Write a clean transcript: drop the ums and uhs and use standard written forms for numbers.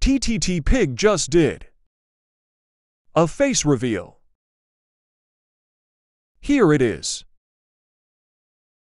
tttpig just did. A face reveal. Here it is.